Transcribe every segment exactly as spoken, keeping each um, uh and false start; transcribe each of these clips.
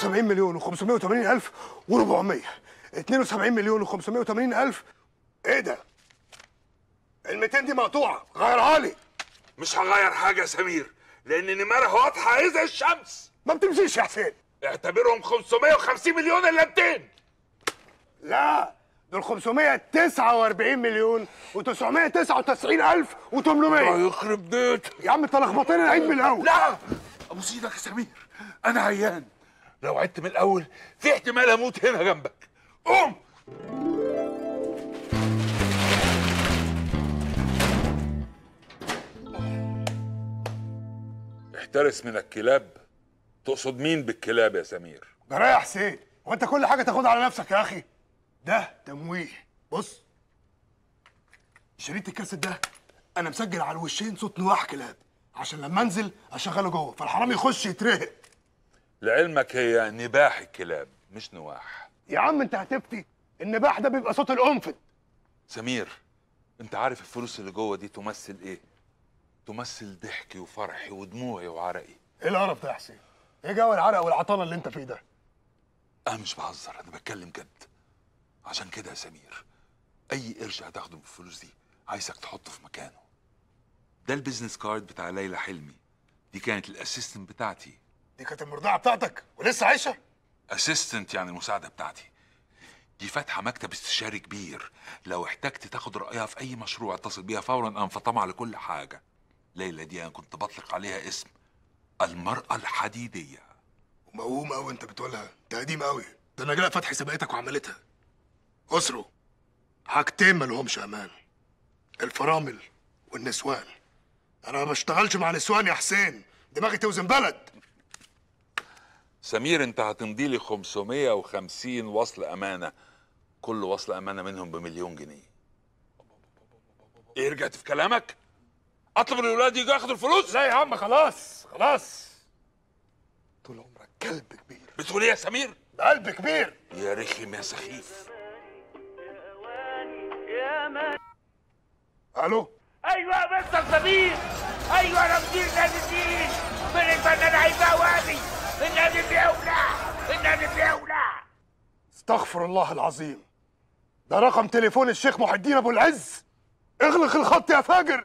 سبعين مليون وخمسمائة وثمانين ألف و400 اثنين وسبعين مليون وخمسمائة وثمانين ألف. ايه ده؟ الميتين دي مقطوعه، غيرها لي. مش هغير حاجه يا سمير، لان النمره واضحه زي الشمس. ما بتمشيش يا حسين. اعتبرهم خمسمائة وخمسين مليون الا مئتين. لا، دول خمسمائة وتسعة وأربعين مليون وتسعمائة وتسعة وتسعين ألف وثمانمائة. الله يخرب بيتك يا عم، انت لخبطتني. العيد من الاول. لا ابو سيدك يا سمير، انا عيان، لو عدت من الاول في احتمال اموت هنا جنبك. قوم. احترس من الكلاب. تقصد مين بالكلاب يا سمير؟ جرايه يا حسين، هو انت كل حاجه تاخدها على نفسك يا اخي؟ ده تمويه. بص، شريط الكاسيت ده انا مسجل على الوشين صوت نواح كلاب، عشان لما انزل اشغله جوه فالحرام يخش يترهق. لعلمك هي نباح الكلاب مش نواح. يا عم انت هتفتي، النباح ده بيبقى صوت القنفذ. سمير، انت عارف الفلوس اللي جوه دي تمثل ايه؟ تمثل ضحكي وفرحي ودموعي وعرقي. ايه القرف ده يا حسين؟ ايه جو العرق والعطاله اللي انت فيه ده؟ انا مش بهزر، انا بتكلم جد. عشان كده يا سمير، اي قرش هتاخده بالفلوس دي عايزك تحطه في مكانه. ده البيزنس كارد بتاع ليلى حلمي، دي كانت الاسيستنت بتاعتي. دي كانت المرضعه بتاعتك ولسه عايشه؟ اسيستنت يعني المساعده بتاعتي. دي فاتحه مكتب استشاري كبير، لو احتجت تاخد رايها في اي مشروع اتصل بيها فورا، انا فطمع لكل حاجه. ليلى دي انا كنت بطلق عليها اسم المرأة الحديدية. ومقوم قوي انت بتقولها، انت قديم قوي. ده نجلاء فتحي سبقتك وعملتها. اسروا حاجتين مالهمش امان، الفرامل والنسوان. انا ما بشتغلش مع نسوان يا حسين، دماغي توزن بلد. سمير، انت هتمضي لي خمسمائة وخمسين وصل امانه، كل وصل امانه منهم بمليون جنيه. ايه رجعت في كلامك؟ اطلب من الولاد يجوا ياخدوا الفلوس؟ لا يا عم، خلاص خلاص. طول عمرك كلب كبير. بتقول ايه يا سمير؟ قلب كبير يا رخم يا سخيف. الو. ايوه يا مستر سمير، ايوه انا مدير نادي الدين، من الفنان هيبقى وادي، النادي فيه اولع، النادي فيه اولع. استغفر الله العظيم، ده رقم تليفون الشيخ محي الدين ابو العز. اغلق الخط يا فاجر.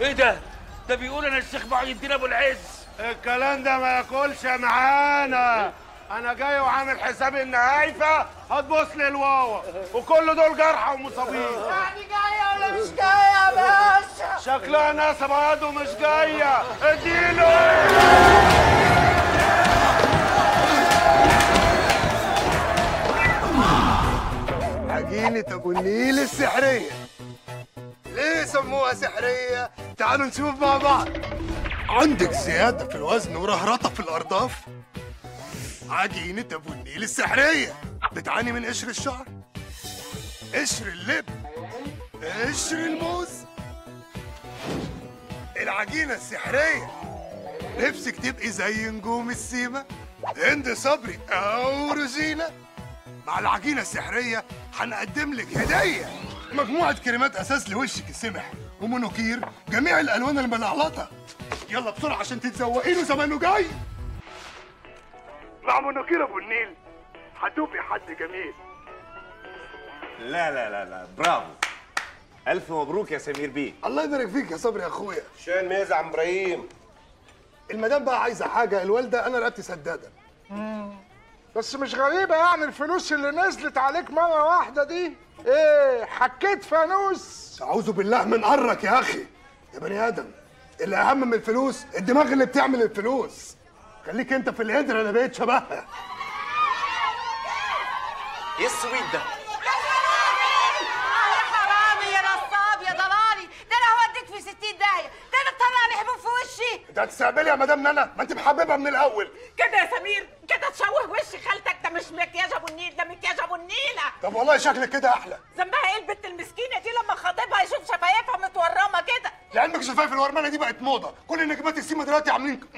ايه ده؟ ده بيقول انا الشيخ محي الدين ابو العز. الكلام ده ما ياكلش معانا، انا جاي وعامل حسابي ان هايفه هتبص لي الواوا، وكل دول جرحى ومصابين. يعني جايه ولا مش جايه يا باشا؟ شكلها ناس برضه مش جايه، اديله. عجينة ابو النيل السحرية. ليه سموها سحرية؟ تعالوا نشوف مع بعض. عندك زيادة في الوزن ورهرطة في الأرداف؟ عجينة ابو النيل السحرية. بتعاني من قشر الشعر؟ قشر اللب؟ قشر الموز؟ العجينة السحرية نفسك تبقي زي نجوم السيما هند صبري أو روجينا؟ مع العجينة السحرية هنقدم لك هدية، مجموعة كريمات أساس لوشك السمح ومونوكير جميع الألوان الملعلطة. يلا بسرعة عشان تتزوقين وزمانه جاي. مع مونوكير أبو النيل هتبقي حد جميل. لا لا لا لا، برافو. ألف مبروك يا سمير بيه. الله يبارك فيك يا صبري يا أخويا. شان ميز عم إبراهيم. المدام بقى عايزة حاجة، الوالدة أنا رقبتي سدادة. بس مش غريبة يعني الفلوس اللي نزلت عليك مرة واحدة دي؟ ايه، حكيت فانوس؟ أعوذ بالله من قرك يا أخي يا بني آدم. اللي أهم من الفلوس الدماغ اللي بتعمل الفلوس. خليك أنت في القدرة، أنا بقيت شبهها. إيه السويت ده؟ يا حرامي يا نصاب يا ضلالي، ده أنا هوديك في ستين داهية، ده أنا تطلعني حبوب في وشي. ده هتستقبلي يا مدام نانا، ما أنت محببة من الأول. كده يا سمير، كده تشوه وش خالتك. ده مش مكياج ابو النيل، ده مكياج ابو النيلة. طب والله شكلك كده احلى. ذنبها ايه البت المسكينه دي لما خاطبها يشوف شفايفها متورمه كده؟ لعلمك شفايف الورمانه دي بقت موضه، كل نجمات السيما دلوقتي عاملين ك...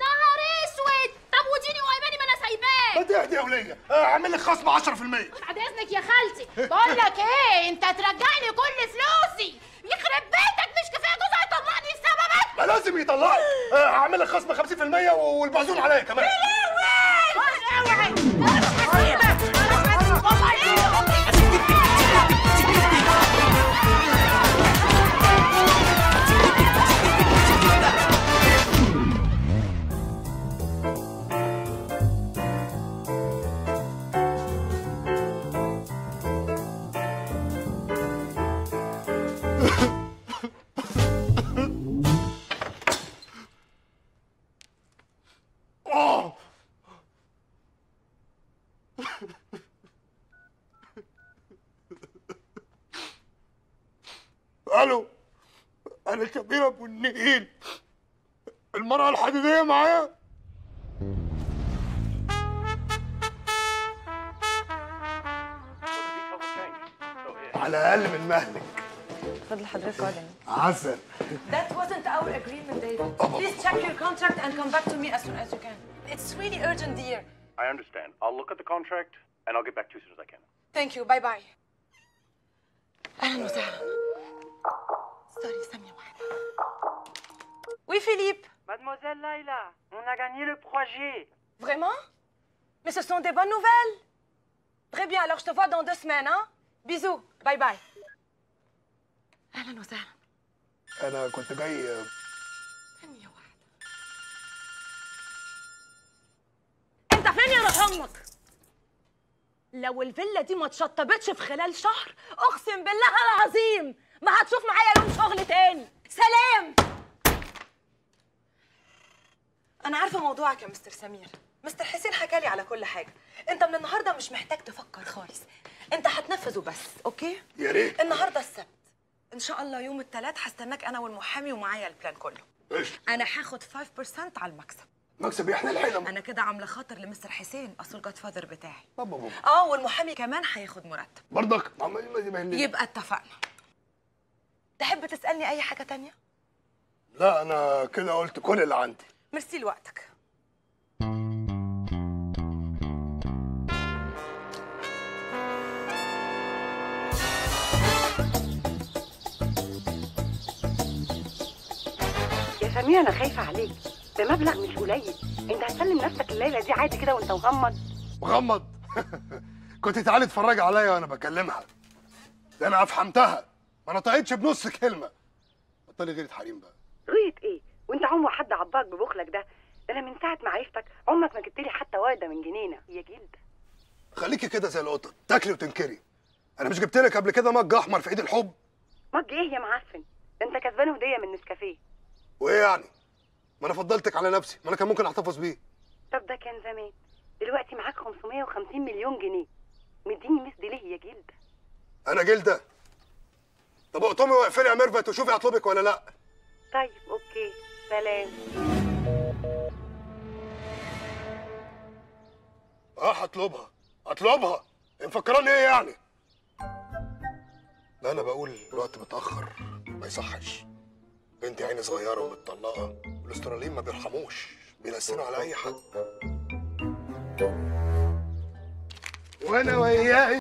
نهار اسود. طب وديني وقيماني ما انا سايباك. ما تهدي يا وليه، اعمل لك خصم عشرة بالمية. بعد اذنك يا خالتي. بقول لك ايه، انت هترجعني كل فلوسي. يخرب بيتك، مش كفايه جوزها يطلقني بسببك؟ ما لازم يطلقك، اعمل لك خصم خمسين بالمية والبعزون عليا كمان. افعله. انا سمير ابو النيل، المرأة الحديدية معايا. على الاقل من مهلك. خد لحضرتك قدم. عسل. That wasn't our agreement, David. Please check your contract and come back to me as soon as you can. It's really urgent, dear. I understand. I'll look at the contract and I'll get back to you as soon as I can. Thank you. Bye bye. أهلا وسهلا. سوري سامية معانا. Oui, Philippe. Mademoiselle Leila, on a gagné le projet. Vraiment? Mais ce sont des bonnes nouvelles. Très bien, alors je te vois dans deux semaines, hein? Bisous, bye bye. أهلا وسهلا. أنا كنت جاي ثانية واحدة. أنت فين يا روح أمك؟ لو الفيلا دي ما اتشطبتش في خلال شهر أقسم بالله العظيم ما هتشوف معايا يوم شغل تاني. سلام. أنا عارفة موضوعك يا مستر سمير. مستر حسين حكالي على كل حاجة. أنت من النهاردة مش محتاج تفكر خالص. أنت هتنفذه بس، أوكي؟ يا ريت. النهاردة السبت. إن شاء الله يوم الثلاث هستناك أنا والمحامي ومعايا البلان كله. قشطة. أنا هاخد خمسة بالمية على المكسب. مكسب إيه؟ إحنا الحلم. أنا كده عاملة خاطر لمستر حسين، أصل الجاد فاذر بتاعي. بابا بابا. أه والمحامي كمان هياخد مرتب. برضك؟ يبقى اتفقنا. تحب تسألني أي حاجة تانية؟ لا أنا كده قلت كل اللي عندي. ميرسي لوقتك. يا سمير أنا خايفة عليك، ده مبلغ مش قليل، أنت هتسلم نفسك الليلة دي عادي كده وأنت مغمض؟ مغمض؟ كنت تعالي اتفرجي عليا وأنا بكلمها. ده أنا أفهمتها، ما نطقتش بنص كلمة. بطلي غيرة حريم بقى. غيرة إيه؟ وأنت عمر حد عضك ببخلك ده؟ ده أنا من ساعة معرفتك عمرك ما جبتلي حتى وردة من جنينة يا جلد. خليكي كده زي القطط، تاكلي وتنكري. أنا مش جبتلك قبل كده مج أحمر في عيد الحب؟ مج إيه يا معفن؟ ده أنت كسبان هدية من نسكافيه. وايه يعني؟ ما انا فضلتك على نفسي، ما انا كان ممكن احتفظ بيه. طب ده كان زمان، دلوقتي معاك خمسمية وخمسين مليون جنيه. مديني مثلي ليه يا جلده؟ انا جلده؟ طب اقطمي واقفلي يا ميرفت وشوفي هطلبك ولا لا. طيب اوكي، سلام. اه هطلبها، هطلبها، مفكراني ايه يعني؟ لا انا بقول الوقت متاخر، ما يصحش. بنتي عيني صغيرة ومتطلقة، والاستراليين ما بيرحموش، بيلسنوا على أي حد. وأنا وياك